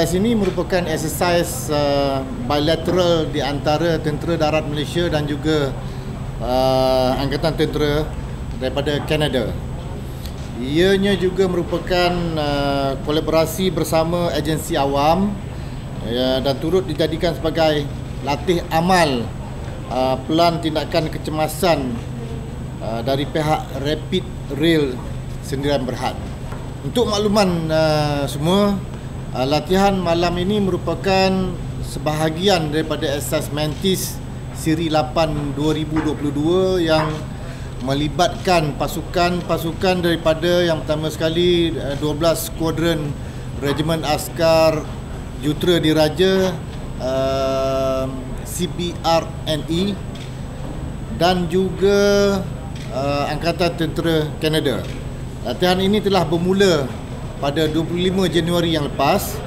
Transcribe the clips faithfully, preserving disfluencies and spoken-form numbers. Eksesais ini merupakan eksesais uh, bilateral di antara Tentera Darat Malaysia dan juga uh, Angkatan Tentera daripada Canada. Ianya juga merupakan uh, kolaborasi bersama agensi awam uh, dan turut dijadikan sebagai latih amal uh, pelan tindakan kecemasan uh, dari pihak Rapid Rail Sendiran Berhad. Untuk makluman uh, semua, Uh, latihan malam ini merupakan sebahagian daripada Eksesais Mantis Siri lapan dua ribu dua puluh dua yang melibatkan pasukan-pasukan daripada yang pertama sekali uh, dua belas Squadron Regimen Askar Jurutera Diraja uh, C B R N E dan juga uh, Angkatan Tentera Canada. Latihan ini telah bermula pada dua puluh lima Januari yang lepas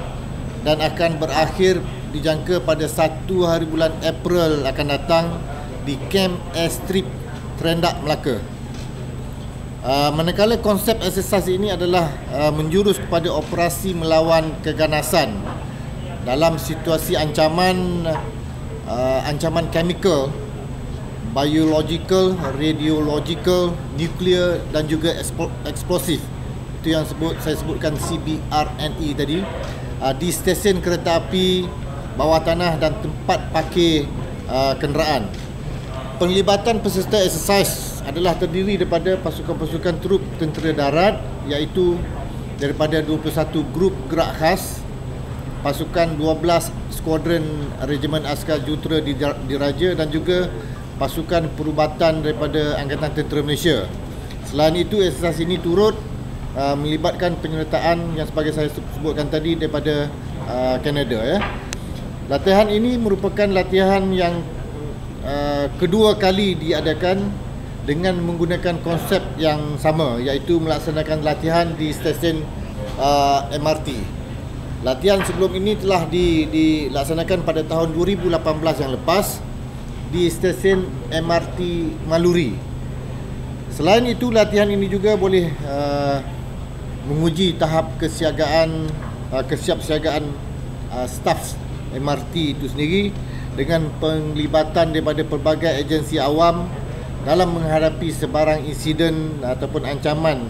dan akan berakhir dijangka pada satu hari bulan April akan datang di Camp Airstrip Terendak Melaka. Uh, manakala konsep eksesais ini adalah uh, menjurus kepada operasi melawan keganasan dalam situasi ancaman uh, ancaman chemical, biological, radiological, nuklear dan juga eksplosif. Itu yang sebut, saya sebutkan C B R N E tadi, uh, di stesen kereta api, bawah tanah dan tempat parkir uh, kenderaan. Penglibatan peserta eksesais adalah terdiri daripada pasukan-pasukan trup tentera darat, iaitu daripada dua puluh satu grup gerak khas, pasukan dua belas Squadron Regimen Askar Jurutera Diraja dan juga pasukan perubatan daripada Angkatan Tentera Malaysia. Selain itu, eksesais ini turut Uh, melibatkan penyertaan yang sebagai saya sebutkan tadi daripada uh, Kanada ya. Latihan ini merupakan latihan yang uh, kedua kali diadakan dengan menggunakan konsep yang sama, iaitu melaksanakan latihan di stesen uh, M R T. Latihan sebelum ini telah di, dilaksanakan pada tahun dua ribu lapan belas yang lepas di stesen M R T Maluri. Selain itu, latihan ini juga boleh uh, menguji tahap kesiagaan uh, kesiapsiagaan uh, staf M R T itu sendiri dengan penglibatan daripada pelbagai agensi awam dalam menghadapi sebarang insiden ataupun ancaman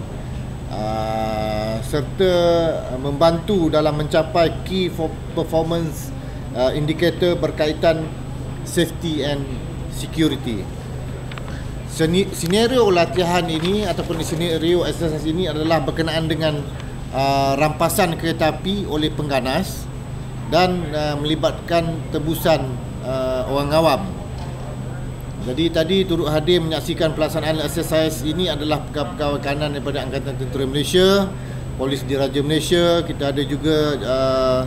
uh, serta membantu dalam mencapai key performance uh, indicator berkaitan safety and security. Senario latihan ini ataupun senario eksesais ini adalah berkenaan dengan uh, rampasan kereta api oleh pengganas dan uh, melibatkan tebusan uh, orang awam. Jadi tadi turut hadir menyaksikan pelaksanaan eksesais ini adalah pegawai-pegawai kanan daripada Angkatan Tentera Malaysia, Polis Diraja Malaysia, kita ada juga uh,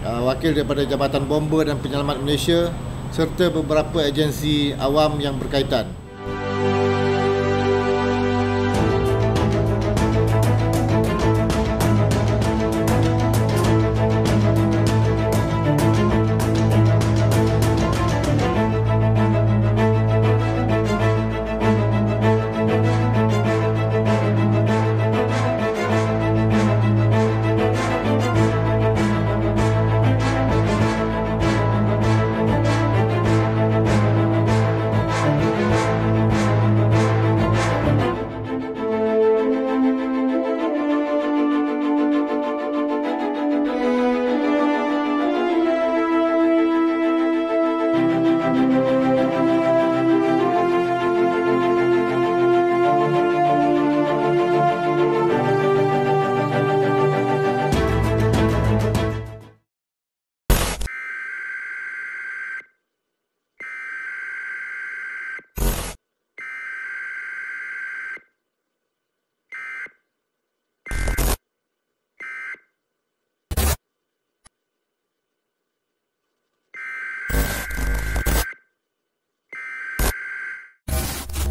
uh, wakil daripada Jabatan Bomber dan Penyelamat Malaysia serta beberapa agensi awam yang berkaitan.